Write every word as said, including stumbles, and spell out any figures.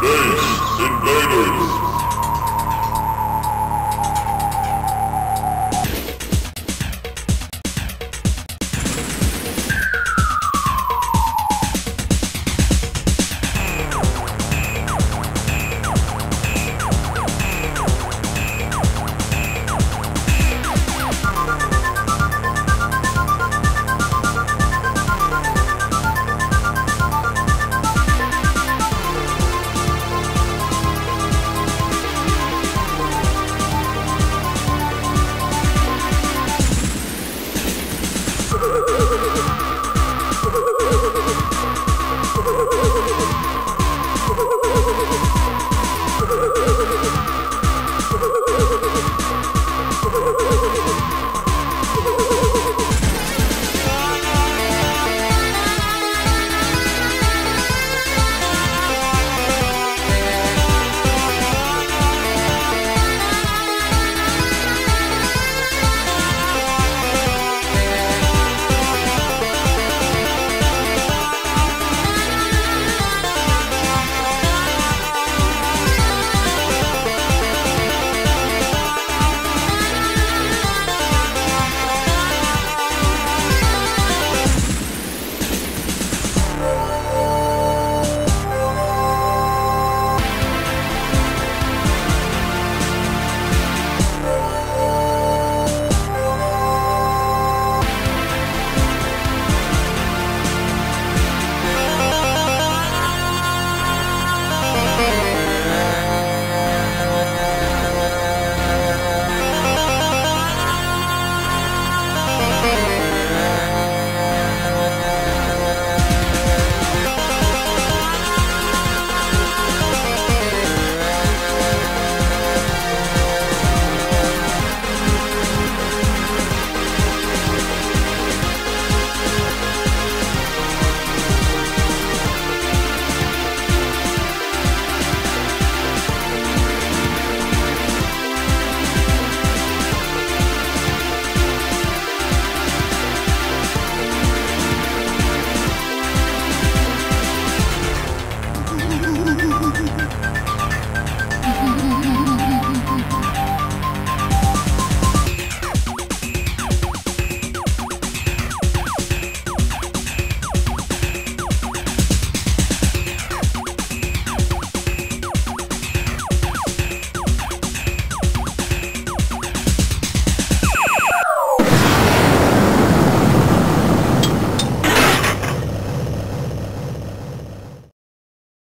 Space Invaders!